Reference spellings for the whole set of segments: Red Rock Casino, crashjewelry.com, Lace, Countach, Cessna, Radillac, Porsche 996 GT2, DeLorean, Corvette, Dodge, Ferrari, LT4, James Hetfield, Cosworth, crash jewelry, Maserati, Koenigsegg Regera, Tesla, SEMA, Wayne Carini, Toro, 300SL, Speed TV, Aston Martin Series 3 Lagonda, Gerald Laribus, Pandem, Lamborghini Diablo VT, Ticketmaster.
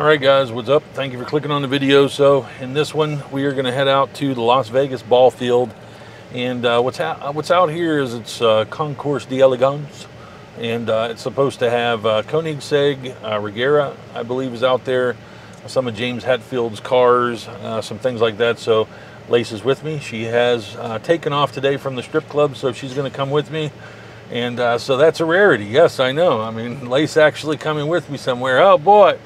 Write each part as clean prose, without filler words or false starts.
All right, guys, what's up? Thank you for clicking on the video. So in this one, we are going to head out to the Las Vegas ball field. And what's out here is it's Concours d'Elegance. And it's supposed to have Koenigsegg Regera, I believe, is out there. Some of James Hetfield's cars, some things like that. So Lace is with me. She has taken off today from the strip club, so she's going to come with me. And so that's a rarity. Yes, I know. I mean, Lace actually coming with me somewhere. Oh, boy.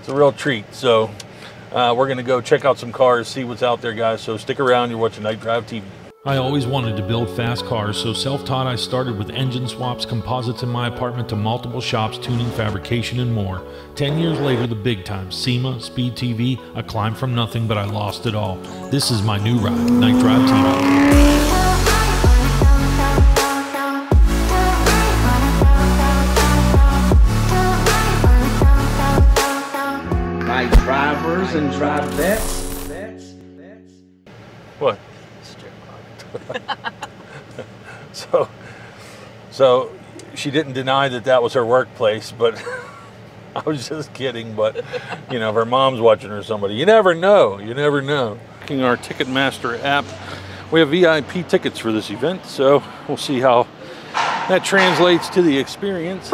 It's a real treat. So we're going to go check out some cars, see what's out there, guys. So stick around. You're watching Night Drive TV. I always wanted to build fast cars, so self-taught I started with engine swaps, composites in my apartment to multiple shops, tuning, fabrication, and more. 10 years later, the big time, SEMA, Speed TV, I climbed from nothing, but I lost it all. This is my new ride, Night Drive TV. Night drivers and drivettes. What? So she didn't deny that that was her workplace, but I was just kidding. But you know, if her mom's watching or somebody, you never know, you never know. Checking our Ticketmaster app, we have VIP tickets for this event, so we'll see how that translates to the experience.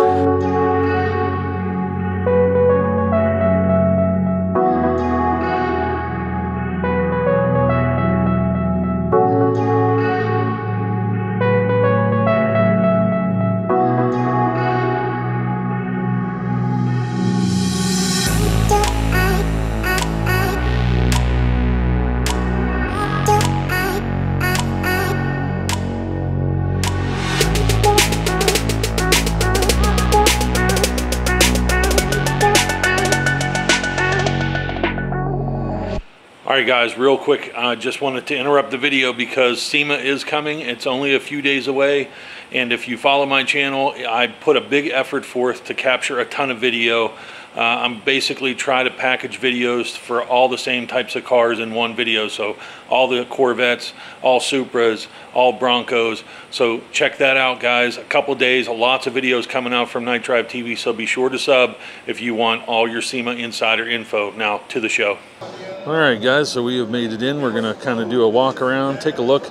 All right, guys, real quick, I just wanted to interrupt the video because SEMA is coming. It's only a few days away, and if you follow my channel, I put a big effort forth to capture a ton of video. I'm basically trying to package videos for all the same types of cars in one video, so all the Corvettes, all Supras, all Broncos. So check that out, guys. A couple days, lots of videos coming out from Night Drive TV, so be sure to sub if you want all your SEMA insider info. Now to the show. All right, guys, so we have made it in. We're gonna kind of do a walk around, take a look.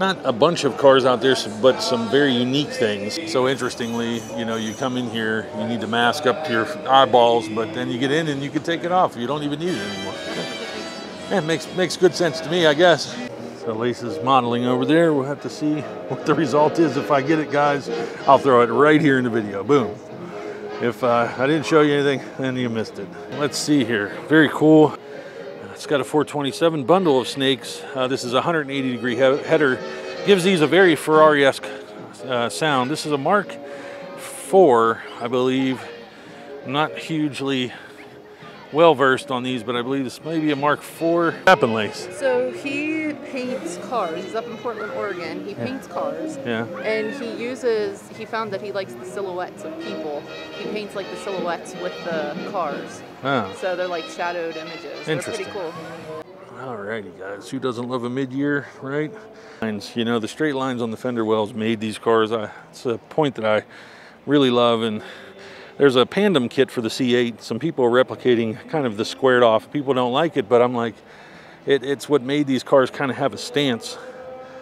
Not a bunch of cars out there, but some very unique things. So interestingly, you know, you come in here, you need to mask up to your eyeballs, but then you get in and you can take it off. You don't even need it anymore. Yeah, it makes good sense to me, I guess. So Lace is modeling over there. We'll have to see what the result is. If I get it, guys, I'll throw it right here in the video. Boom. If I didn't show you anything, then you missed it. Let's see here. Very cool. It's got a 427 bundle of snakes. This is a 180 degree header. Gives these a very Ferrari-esque sound. This is a Mark IV, I believe. I'm not hugely well-versed on these, but I believe this may be a Mark IV. What happened, Lace? So he paints cars. He's up in Portland, Oregon. He paints cars. Yeah. And he found that he likes the silhouettes of people. He paints like the silhouettes with the cars. Oh. So they're like shadowed images. Interesting. They're pretty cool. Alrighty, guys, who doesn't love a mid-year, right? You know, the straight lines on the fender wells made these cars. It's a point that I really love. And there's a Pandem kit for the C8. Some people are replicating kind of the squared off. People don't like it, but I'm like, it's what made these cars kind of have a stance.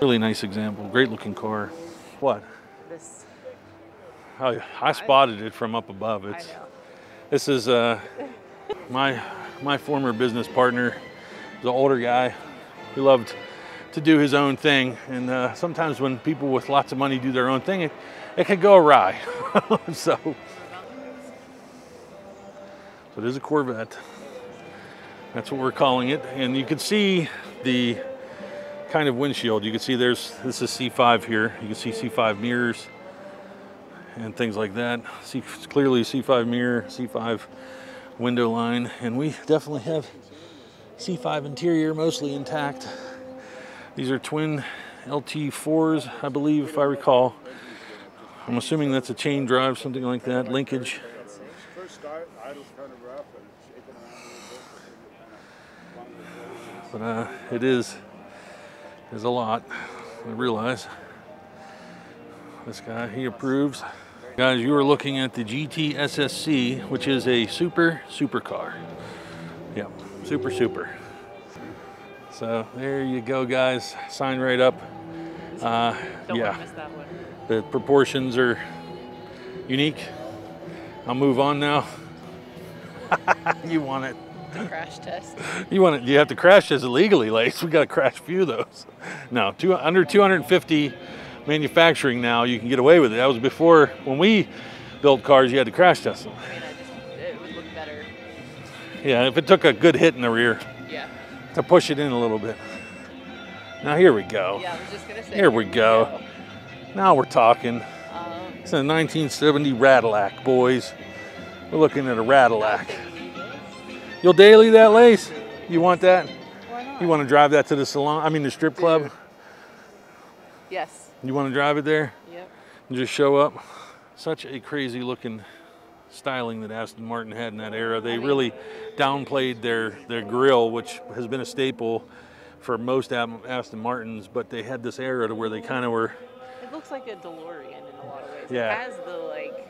Really nice example, great looking car. What? This. Oh, I spotted it from up above. It's. I know. This is my former business partner. He's an older guy who loved to do his own thing. And sometimes when people with lots of money do their own thing, it can go awry. So it is a Corvette. That's what we're calling it. And you can see the kind of windshield. You can see this is C5 here. You can see C5 mirrors and things like that. See, clearly C5 mirror, C5 window line, and we definitely have C5 interior mostly intact. These are twin LT4s, I believe, if I recall. I'm assuming that's a chain drive, something like that, linkage. But there's a lot, I realize. This guy, he approves. Guys, you are looking at the GT SSC, which is a super car. Yep, super. So there you go, guys. Sign right up. Don't want to miss that one. The proportions are unique. I'll move on now. You want it? The crash test. You want it? You have to crash test illegally, Lace. We got to crash a few of those. No, under 250 manufacturing now. You can get away with it. That was before when we built cars. You had to crash test them. I mean, it would look better. Yeah, if it took a good hit in the rear. Yeah. To push it in a little bit. Now here we go. Yeah, I was just gonna say. Here we go. Now we're talking. It's a 1970 Radillac, boys. We're looking at a Radillac. You'll daily that, Lace? You want that? Why not? You want to drive that to the salon? I mean the strip club? Yes. You want to drive it there? Yep. And just show up. Such a crazy looking styling that Aston Martin had in that era. They really downplayed their grille, which has been a staple for most Aston Martins, but they had this era to where they kind of were. It looks like a DeLorean in a lot of ways. Yeah. It has the, like,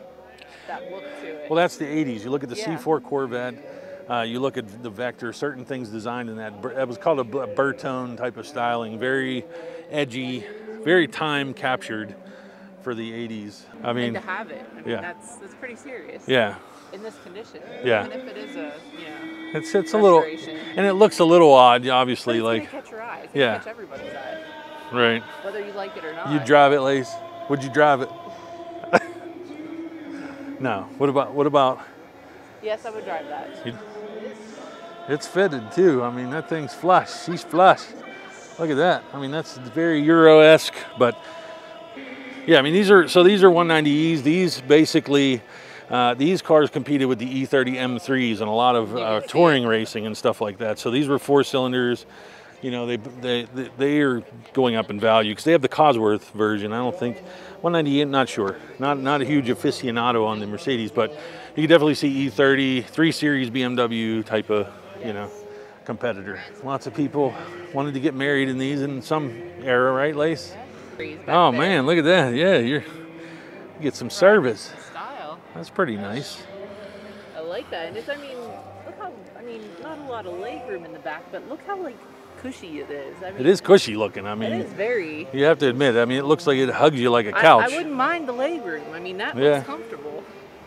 that look to it. Well, that's the 80s. You look at the C4 Corvette, you look at the Vector, certain things designed in that. It was called a Bertone type of styling, very edgy, very time captured for the 80s. I mean, and to have it, I mean, that's pretty serious. Yeah. In this condition. Yeah. Even if it is a, you know, it's a little, and it looks a little odd, obviously, but it's like, catch your eyes. It's catch everybody's eye. Right. Whether you like it or not. You'd drive it, Lace? Would you drive it? No. What about? Yes, I would drive that. It's fitted too. I mean, that thing's flush. She's flush. Look at that. I mean, that's very Euro-esque, but. Yeah, I mean, these are 190Es. These basically, these cars competed with the E30 M3s and a lot of touring racing and stuff like that. So these were 4 cylinders. You know, they are going up in value because they have the Cosworth version. I don't think 190E. Not sure. Not a huge aficionado on the Mercedes, but you can definitely see E30 3 Series BMW type of competitor. Lots of people wanted to get married in these in some era, right, Lace? Oh man, look at that. Yeah, you get some service. Style. That's pretty nice. I like that. And it's, I mean, look how, I mean, not a lot of leg room in the back, but look how, like, cushy it is. I mean, it is cushy looking. I mean, it is very. You have to admit, I mean, it looks like it hugs you like a couch. I wouldn't mind the leg room. I mean, that looks comfortable.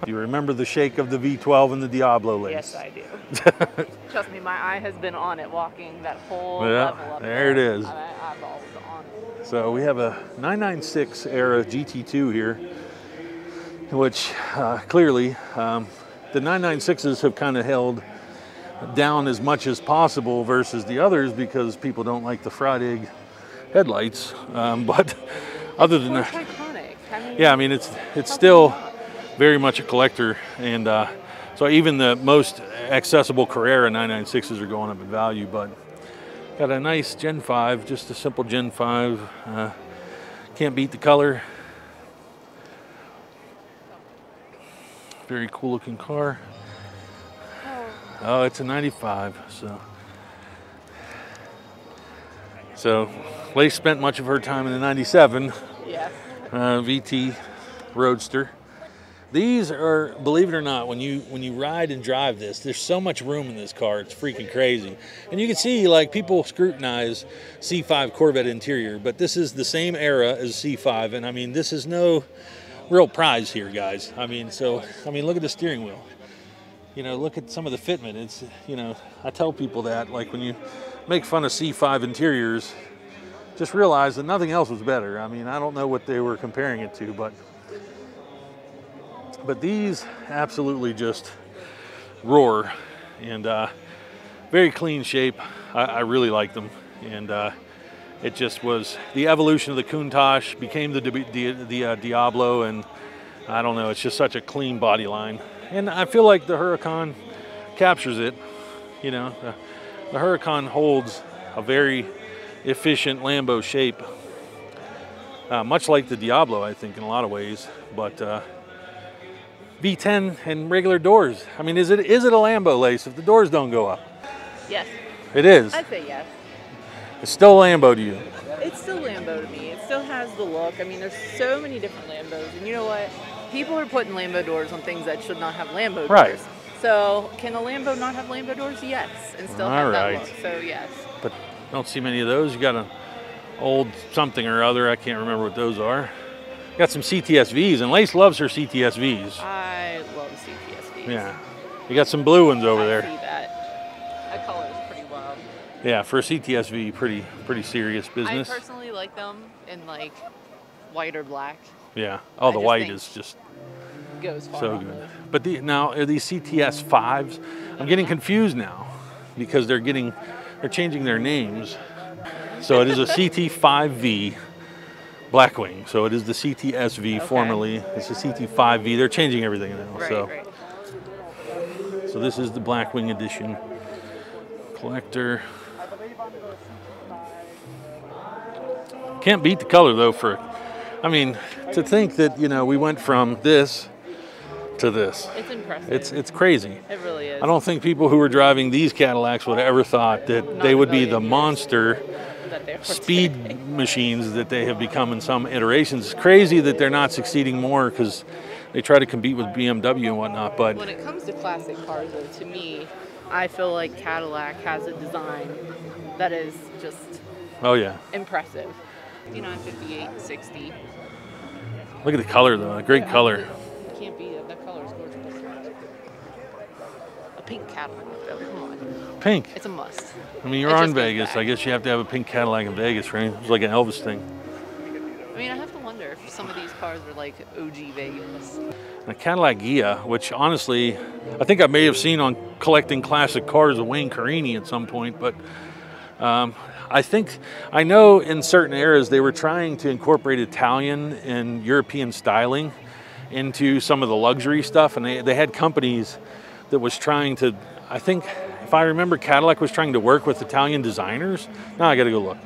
Do you remember the shake of the V12 and the Diablo, Lace? Yes, I do. Trust me, my eye has been on it walking that whole level up there. It is. My eyeball was on it. So we have a 996 era GT2 here, which clearly the 996s have kind of held down as much as possible versus the others because people don't like the fried egg headlights. But other than that, iconic. I mean, yeah, I mean, it's still very much a collector, and so even the most accessible Carrera 996s are going up in value. But got a nice Gen 5, just a simple Gen 5. Can't beat the color. Very cool looking car. Oh, it's a 95, so Lace spent much of her time in the 97 VT Roadster. These are, believe it or not, when you ride and drive this, there's so much room in this car. It's freaking crazy. And you can see, like, people scrutinize C5 Corvette interior, but this is the same era as C5, and I mean, this is no real prize here, guys. I mean, so, I mean, look at the steering wheel. You know, look at some of the fitment. It's, you know, I tell people that, like, when you make fun of C5 interiors, just realize that nothing else was better. I mean, I don't know what they were comparing it to, but these absolutely just roar, and very clean shape. I really like them, and it just was the evolution of the Countach became the Diablo, and I don't know, it's just such a clean body line, and I feel like the Huracan captures it. You know, the Huracan holds a very efficient Lambo shape, much like the Diablo, I think, in a lot of ways, but V10 and regular doors. I mean, is it a Lambo, Lace, if the doors don't go up? Yes. It is? I'd say yes. It's still Lambo to you? It's still Lambo to me. It still has the look. I mean, there's so many different Lambos. And you know what? people are putting Lambo doors on things that should not have Lambo doors. Right. So can a Lambo not have Lambo doors? Yes, and still have that look. So yes. But I don't see many of those. You got an old something or other. I can't remember what those are. Got some CTSVs, and Lace loves her CTSVs. I love CTSVs. Yeah. You got some blue ones over there. I see that. That color is pretty wild. Yeah, for a CTSV, pretty serious business. I personally like them in like white or black. Yeah. Oh, the white is just goes far so good. But now are these CTS5s? I'm getting confused now because they're changing their names. So it is a CT5V Blackwing. So it is the CTSV formerly. It's a CT5V. They're changing everything now. Right, so. Right. So this is the Blackwing edition collector. Can't beat the color though for. I mean, to think that, you know, we went from this to this. It's impressive. It's crazy. It really is. I don't think people who were driving these Cadillacs would have ever thought that they would be the monster speed machines that they have become in some iterations. It's crazy that they're not succeeding more because they try to compete with BMW and whatnot. But when it comes to classic cars, though, to me, I feel like Cadillac has a design that is just impressive. 59, 58, 60. Look at the color, though. A great color. You can't beat it. That color is gorgeous. A pink Cadillac, though. Come on. Pink. It's a must. I mean, you're in Vegas. I guess you have to have a pink Cadillac in Vegas, right? It's like an Elvis thing. I mean, I have to wonder if some of these cars are like OG Vegas. The Cadillac Ghia, which honestly, I think I may have seen on Collecting Classic Cars of Wayne Carini at some point, but. I think, I know in certain eras they were trying to incorporate Italian and European styling into some of the luxury stuff, and they had companies that was trying to, I think, if I remember, Cadillac was trying to work with Italian designers. Now I gotta go look.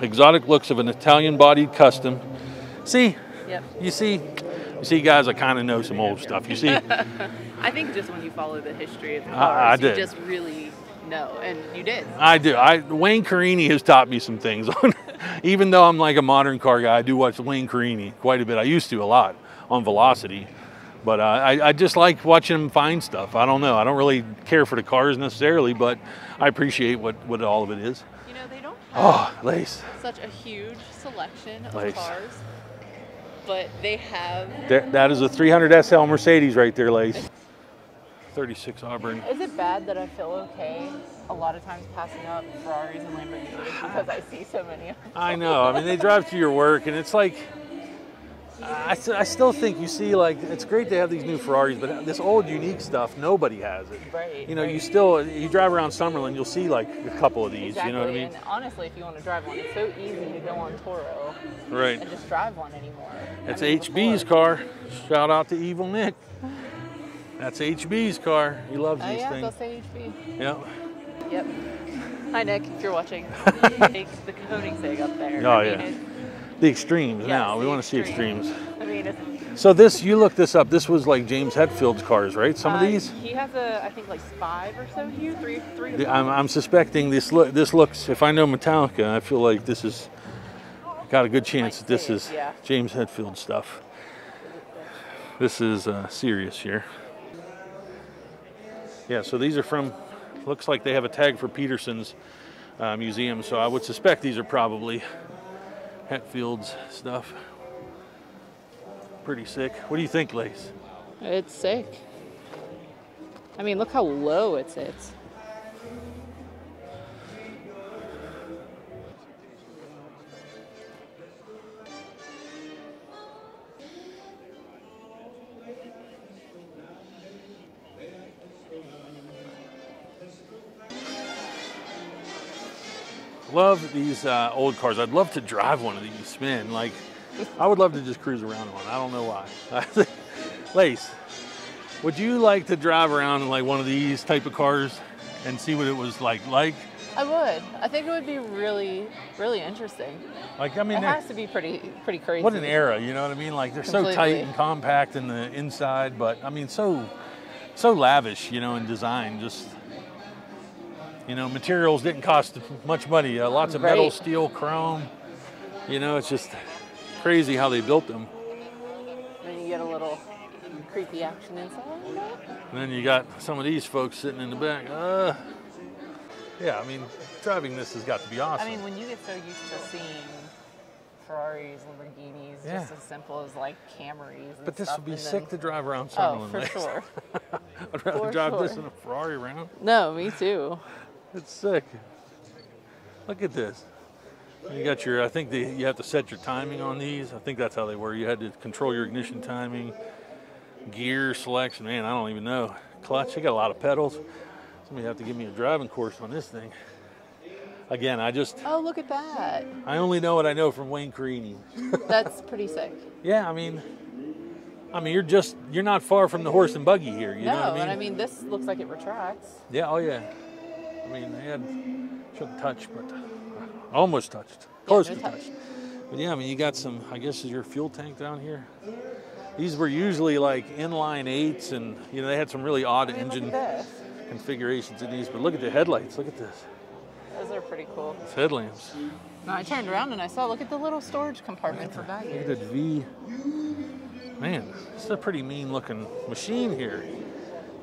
Exotic looks of an Italian-bodied custom. See, you see guys, I kind of know some old stuff, you see. I think just when you follow the history of the cars, you just really know, and you did. I do. Wayne Carini has taught me some things. Even though I'm like a modern car guy, I do watch Wayne Carini quite a bit. I used to a lot on Velocity, but I just like watching him find stuff. I don't know. I don't really care for the cars necessarily, but I appreciate what all of it is. You know, they don't have such a huge selection of cars, but they have. That is a 300SL Mercedes right there, Lace. 36 Auburn. Is it bad that I feel okay a lot of times passing up Ferraris and Lamborghinis because I see so many of them? I know. I mean, they drive to your work, and it's like, I still think you see, like, it's great to have these new Ferraris, but this old unique stuff, nobody has it. Right. You know, you still, you drive around Summerlin, you'll see, like, a couple of these. Exactly. You know what I mean? And honestly, if you want to drive one, it's so easy to go on Toro and just drive one anymore. That's HB's car. Shout out to Evil Nick. That's HB's car. He loves these things. They'll say HB. Yep. Yep. Hi, Nick, if you're watching. Takes the Koenigsegg up there. Oh, the extremes now. We want to see extremes. I mean, it's... So this, you looked this up. This was like James Hetfield's cars, right? Some of these? He has, I think, like 5 or so here. Three. I'm suspecting this look. This looks, if I know Metallica, I feel like this is, got a good chance that this is James Hetfield stuff. This is serious here. Yeah, so these are from, looks like they have a tag for Peterson's Museum, so I would suspect these are probably Hetfield's stuff. Pretty sick. What do you think, Lace? It's sick. I mean, look how low it sits. Love these old cars. I'd love to drive one of these, man. Like, I would love to just cruise around in one. I don't know why. Lace, would you like to drive around in like one of these type of cars and see what it was like? I would. I think it would be really, really interesting. Like, I mean, it has to be pretty crazy. What an era, you know what I mean? Like, they're so tight and compact in the inside, but I mean, so lavish, you know, in design. Just. You know, materials didn't cost much money. Lots of metal, steel, chrome. You know, it's just crazy how they built them. Then you get a little creepy action inside. And then you got some of these folks sitting in the back. Yeah, I mean, driving this has got to be awesome. I mean, when you get so used to seeing Ferraris, Lamborghinis, just as simple as like Camrys. But this would be sick to drive around Summerlin. Oh, for sure. I'd rather drive this than a Ferrari around. No, me too. It's sick. Look at this. You got your, I think you have to set your timing on these. I think that's how they were. You had to control your ignition timing, gear selection. Man, I don't even know. Clutch, you got a lot of pedals. Somebody have to give me a driving course on this thing. Again, I just... Oh, look at that. I only know what I know from Wayne Carini. That's pretty sick. Yeah, I mean, you're not far from the horse and buggy here, you know what I mean? No, and I mean, this looks like it retracts. Yeah, oh yeah. I mean, they had, shouldn't touch, but almost touched. Close to touch. But yeah, I mean, you got some, I guess, is your fuel tank down here? These were usually like inline eights, and, you know, they had some really odd engine configurations in these, but look at the headlights, look at this. Those are pretty cool. It's headlamps. No, I turned around and I saw, look at the little storage compartment for baggage. Look at that V. Man, this is a pretty mean looking machine here.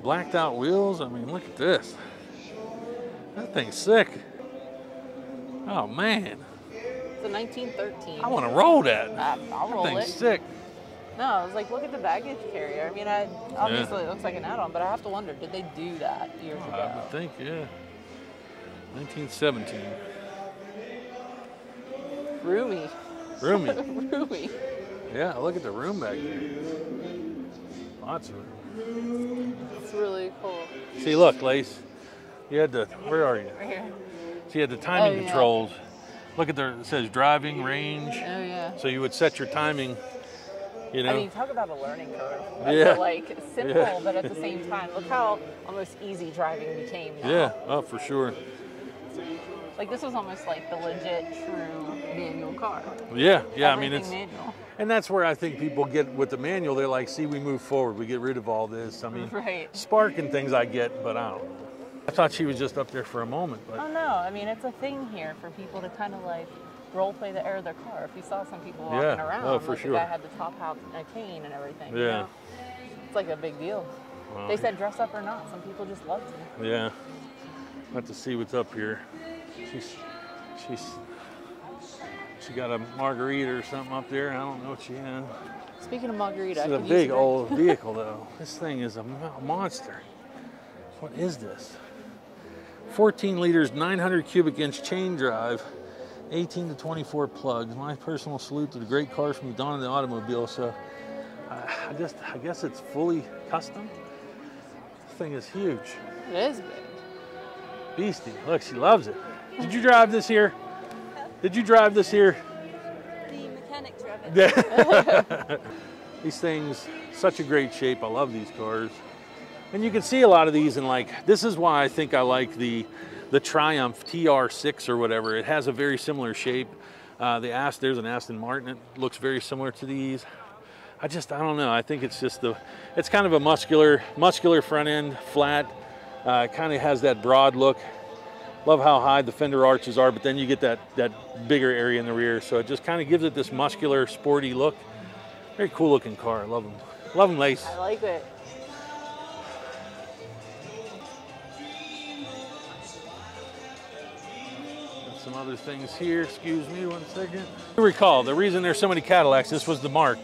Blacked out wheels. I mean, look at this. That thing's sick. Oh, man. It's a 1913. I want to roll that. I'll roll it. That thing's sick. No, I was like, look at the baggage carrier. I mean, obviously it looks like an add-on, but I have to wonder, did they do that years ago? I would think, yeah. 1917. Roomy. Roomy. Roomy. Yeah, look at the room back there. Lots of room. It's really cool. See, look, Lace. You had the, where are you? Right here. So you had the timing controls. Look at there, it says driving range. Oh, yeah. So you would set your timing, you know. I mean, talk about a learning curve. Yeah. Like, simple, but at the same time, look how almost easy driving became now. Yeah, oh, for sure. Like, this was almost like the legit, true manual car. Yeah, yeah, everything, I mean, it's manual. And that's where I think people get with the manual, they're like, see, we move forward, we get rid of all this. I mean, spark and things I get, but I don't. I thought she was just up there for a moment. But. Oh, no, I mean, it's a thing here for people to kind of, like, role play the air of their car. If you saw some people walking around, the guy had the top hat and a cane and everything. Yeah. You know? It's like a big deal. Well, they said dress up or not. Some people just loved it. Yeah. I'll have to see what's up here. She got a margarita or something up there. I don't know what she had. Speaking of margarita, this is a big old vehicle, though. This thing is a monster. What is this? 14 liters, 900 cubic inch chain drive, 18 to 24 plugs. My personal salute to the great cars from the dawn of the automobile. So I guess it's fully custom. This thing is huge. It is big. Beastie. Look, she loves it. Did you drive this here? Did you drive this here? The mechanic drove it. These things, such a great shape. I love these cars. And you can see a lot of these in like, this is why I think I like the Triumph TR6 or whatever. It has a very similar shape. There's an Aston Martin. It looks very similar to these. I don't know. I think it's just it's kind of a muscular front end, flat. It kind of has that broad look. Love how high the fender arches are, but then you get that bigger area in the rear. So it just kind of gives it this muscular, sporty look. Very cool looking car. I love them. Love them, Lace. I like it. Some other things here. Excuse me one second. You recall the reason there's so many Cadillacs. This was the mark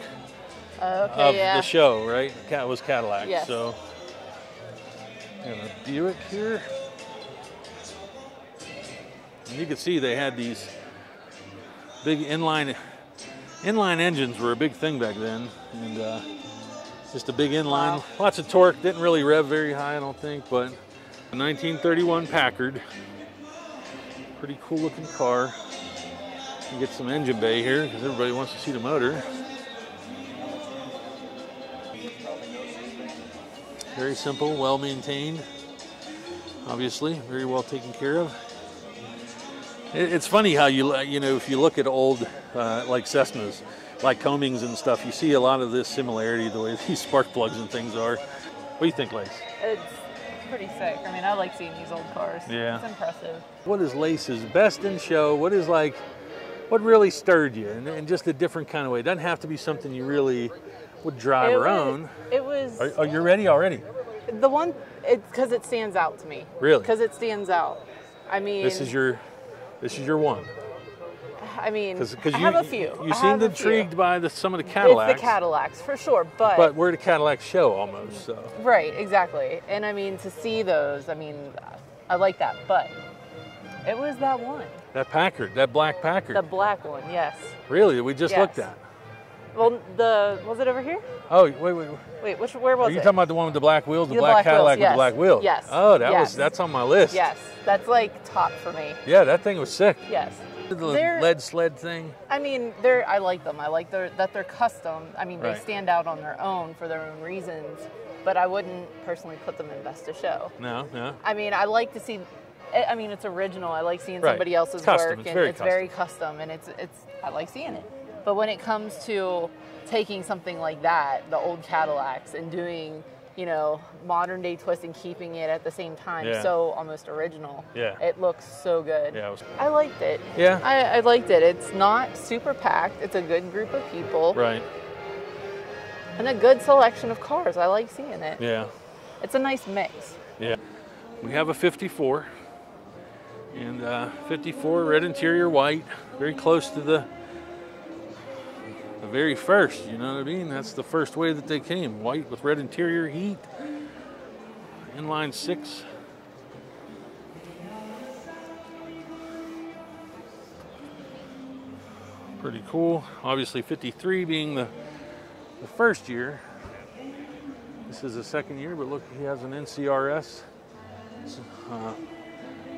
of the show, right? It was Cadillac. Yes. So I'm gonna view it here. And you can see they had these big inline engines were a big thing back then, and just a big inline. Wow. Lots of torque. Didn't really rev very high, I don't think, but a 1931 Packard. Pretty cool looking car. You get some engine bay here because everybody wants to see the motor. Very simple, well maintained. Obviously, very well taken care of. It's funny how you know, if you look at old like Cessnas, like Koenigs and stuff, you see a lot of this similarity the way these spark plugs and things are. What do you think, Lace? Pretty sick. I mean, I like seeing these old cars. Yeah. It's impressive. What is Lace's best in show? What is like, what really stirred you in just a different kind of way? It doesn't have to be something you really would drive or own. It was was... Are you ready already? The one, it's because it stands out to me. Really? Because it stands out. I mean... This is your one. I mean, cause I have a few. You seemed intrigued by some of the Cadillacs. It's the Cadillacs, for sure, but... But we're at a Cadillac show, almost, so... Right, exactly. And, I mean, to see those, I mean, I like that, but it was that one. That Packard, that black Packard. The black one, yes. Really? We just looked at. Well, was it over here? Oh, wait. Where was it? Are you talking about the one with the black wheels, the black Cadillac with the black wheels? Yes. Oh, that's on my list. Yes, that's like top for me. Yeah, that thing was sick. Yes. The lead sled thing. I mean, I like them. I like that they're custom. I mean, they stand out on their own for their own reasons, but I wouldn't personally put them in best of show. No. I mean, I like to see. I mean, it's original. I like seeing somebody else's work, and it's very custom, and it's. I like seeing it. But when it comes to taking something like that, the old Cadillacs, and doing, you know, modern day twist and keeping it at the same time, so almost original. Yeah. It looks so good. Yeah. I liked it. Yeah. I liked it. It's not super packed. It's a good group of people. Right. And a good selection of cars. I like seeing it. Yeah. It's a nice mix. Yeah. We have a 54, and 54 red interior, white, very close to the very first, you know what I mean? That's the first way that they came. White with red interior, heat, inline six. Pretty cool. Obviously 53 being the first year. This is the second year, but look, he has an NCRS.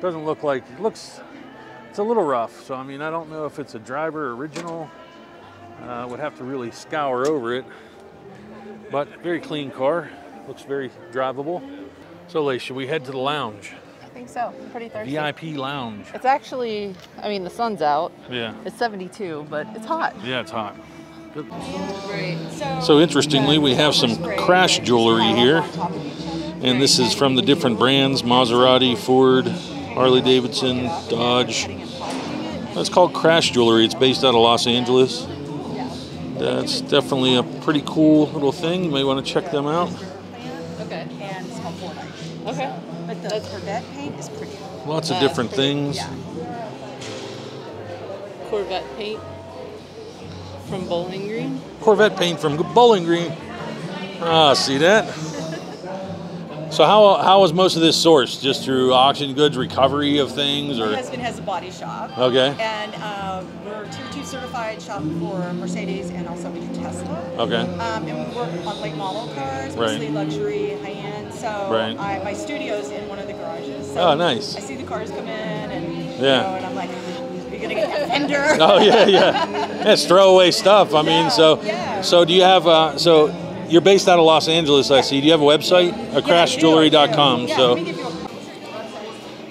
Doesn't look like, it's a little rough. So, I mean, I don't know if it's a driver original. Would have to really scour over it, but very clean car. Looks very drivable. So, Leigh, should we head to the lounge? I think so. I'm pretty thirsty. VIP lounge. It's actually, I mean, the sun's out. Yeah. It's 72, but it's hot. Yeah, it's hot. Good. So, interestingly, we have some Crash jewelry here, and this is from the different brands: Maserati, Ford, Harley-Davidson, Dodge. It's called Crash Jewelry. It's based out of Los Angeles. That's definitely a pretty cool little thing. You may want to check them out. Okay. And it's called Fortnite. Okay. But the Corvette paint is pretty cool. Lots of different things. Yeah. Corvette paint from Bowling Green. Corvette paint from Bowling Green. Ah, see that? So how was most of this sourced? Just through auction goods, recovery of things, or? My husband has a body shop. Okay. And we're Tier 2 certified shop for Mercedes, and also we do Tesla. Okay. And we work on late model cars, mostly luxury, high-end. So my studio's in one of the garages. So oh, nice. I see the cars come in, and, you know, and I'm like, you're going to get that fender. Oh, yeah. It's throwaway stuff. I mean, so do you have, you're based out of Los Angeles, I see. Do you have a website? Crashjewelry.com.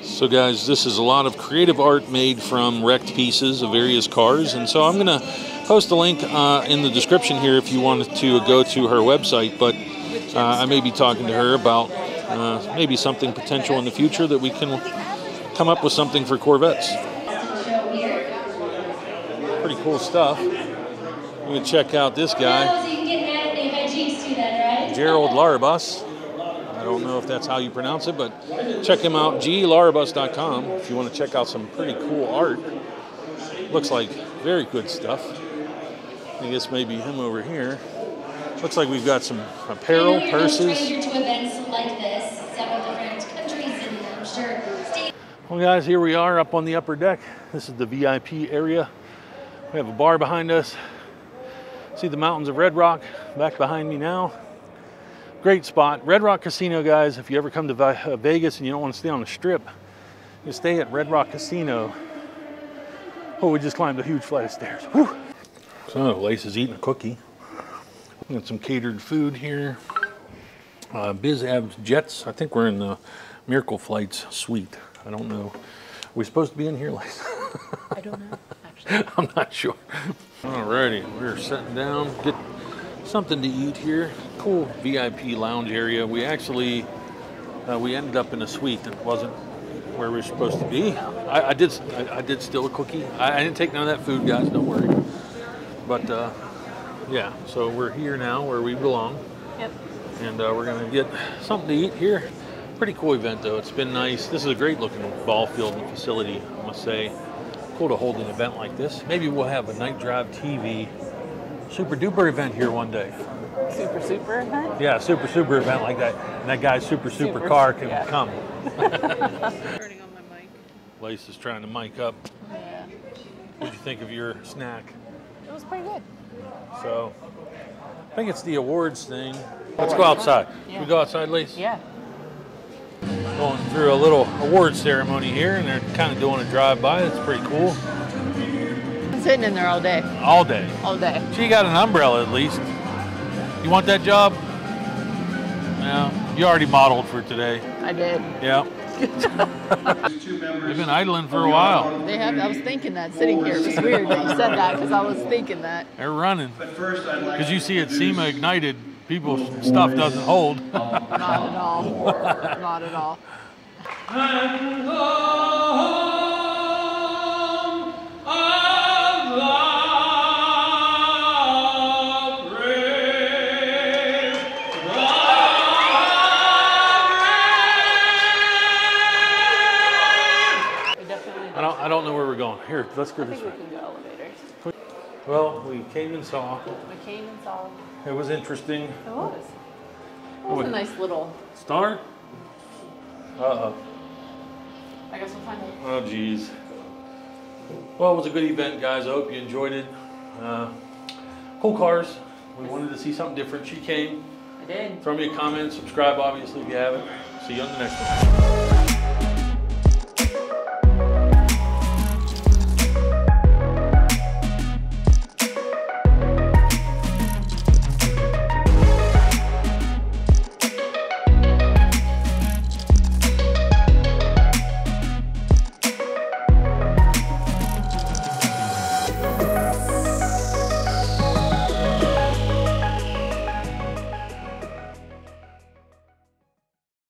So guys, this is a lot of creative art made from wrecked pieces of various cars. And so I'm going to post a link in the description here if you wanted to go to her website. But I may be talking to her about maybe something potential in the future that we can come up with something for Corvettes. Pretty cool stuff. I'm going to check out this guy. Gerald Laribus. I don't know if that's how you pronounce it, but check him out, glaribus.com, if you want to check out some pretty cool art. Looks like very good stuff. I think this may be him over here. Looks like we've got some apparel, purses. Well, guys, here we are up on the upper deck. This is the VIP area. We have a bar behind us. See the mountains of Red Rock back behind me now. Great spot. Red Rock Casino, guys, if you ever come to Vegas and you don't want to stay on the Strip, you stay at Red Rock Casino. Oh, we just climbed a huge flight of stairs. Whew. So, Lace is eating a cookie. We got some catered food here. Biz Abs Jets. I think we're in the Miracle Flights suite. I don't know. Are we supposed to be in here, Lace? I don't know, actually. I'm not sure. Alrighty, we're sitting down. Get something to eat here. Cool VIP lounge area. We actually we ended up in a suite that wasn't where we were supposed to be. I did steal a cookie. I didn't take none of that food, guys, don't worry. But yeah, so we're here now where we belong. Yep. and we're gonna get something to eat here. Pretty cool event though, it's been nice. This is a great looking ball field and facility, I must say. Cool to hold an event like this. Maybe we'll have a Night Drive TV super duper event here one day. Super super event? Yeah, super super event like that. And that guy's super super, super car can yeah. come. Turning on my mic. Lace is trying to mic up. Yeah. What'd you think of your snack? It was pretty good. So, I think it's the awards thing. Let's go outside. Yeah. We go outside, Lace? Yeah. Going through a little award ceremony here, and they're kind of doing a drive-by. It's pretty cool. I'm sitting in there all day. All day? All day. She got an umbrella at least. You want that job? No. You already modeled for today. I did. Yeah. They've been idling for a while. They have. I was thinking that sitting here. It was weird that you said that because I was thinking that. They're running. Because you see at SEMA Ignited, people's stuff doesn't hold. Not at all. Not at all. And the home of love. I don't know where we're going. Here, let's go this way. I think we can go elevator. Well, we came and saw. We came and saw. It was interesting. It was. It was a nice little... Star? Uh-oh. I guess we'll find it. Oh, geez. Well, it was a good event, guys. I hope you enjoyed it. Cool cars. We wanted to see something different. She came. I did. Throw me a comment. Subscribe, obviously, if you haven't. See you on the next one.